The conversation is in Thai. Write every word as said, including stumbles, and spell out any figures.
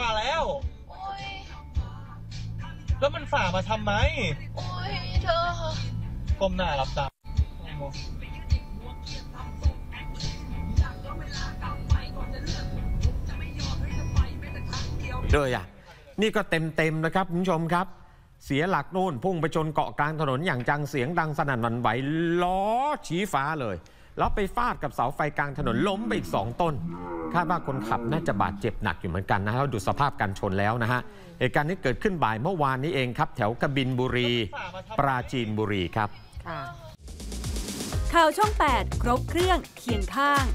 ฝ่าแล้วแล้วมันฝ่ามาทำไมโอ้ยเธอก้มหน้ารับตาเลยอ่ะนี่ก็เต็มเต็มนะครับคุณผู้ชมครับเสียหลักโน่นพุ่งไปชนเกาะกลางถนนอย่างจังเสียงดังสนั่นหวั่นไหวล้อชี้ฟ้าเลยแล้วไปฟาดกับเสาไฟกลางถนนล้มไปอีกสองต้นคาดว่าคนขับน่าจะบาดเจ็บหนักอยู่เหมือนกันนะเราดูสภาพการชนแล้วนะฮะเหตุการณ์นี้เกิดขึ้นบ่ายเมื่อวานนี้เองครับแถวกบินบุรีปราจีนบุรีครับข่าวช่องแปดครบเครื่องเคียงข้าง